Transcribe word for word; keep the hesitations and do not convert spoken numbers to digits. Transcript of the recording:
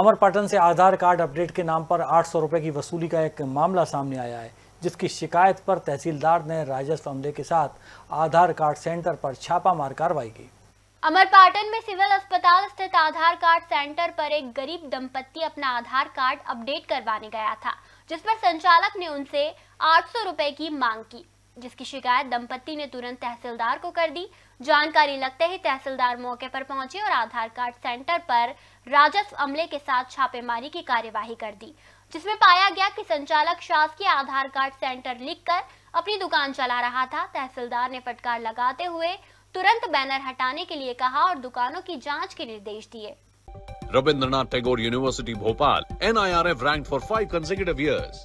अमरपाटन से आधार card update के नाम पर आठ सौ रुपये की वसूली का एक मामला सामने आया है, जिसकी शिकायत पर तहसीलदार ने राजस्व अमले के साथ आधार कार्ड सेंटर पर छापामार कार्रवाई की। अमरपाटन में सिविल अस्पताल स्थित आधार कार्ड सेंटर पर एक गरीब दंपत्ति अपना आधार कार्ड अपडेट करवाने गया था, जिस पर संचालक ने उनसे आठ सौ रुपए की मांग की, जिसकी शिकायत दंपत्ति ने तुरंत तहसीलदार को कर दी। जानकारी लगते ही तहसीलदार मौके पर पहुंचे और आधार कार्ड सेंटर पर राजस्व अमले के साथ छापेमारी की कार्यवाही कर दी, जिसमें पाया गया कि संचालक शासकीय आधार कार्ड सेंटर लिखकर अपनी दुकान चला रहा था। तहसीलदार ने फटकार लगाते हुए तुरंत बैनर हटाने के लिए कहा और दुकानों की जांच के निर्देश दिए। Rabindranath Tagore university Bhopal, N I R F rank for five consecutive years.